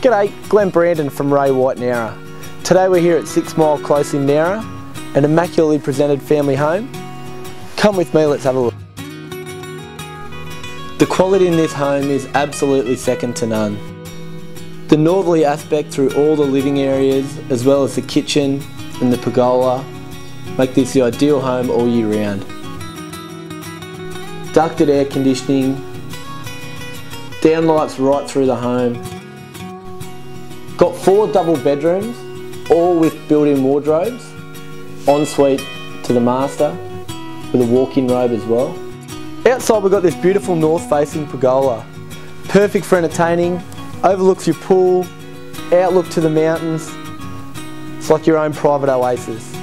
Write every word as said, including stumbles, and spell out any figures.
G'day, Glenn Brandon from Ray White Nowra. Today we're here at six Myall Close in Nowra, an immaculately presented family home. Come with me, let's have a look. The quality in this home is absolutely second to none. The northerly aspect through all the living areas, as well as the kitchen and the pergola, make this the ideal home all year round. Ducted air conditioning, downlights right through the home. Got four double bedrooms, all with built-in wardrobes, ensuite to the master, with a walk-in robe as well. Outside we've got this beautiful north-facing pergola, perfect for entertaining, overlooks your pool, outlook to the mountains. It's like your own private oasis.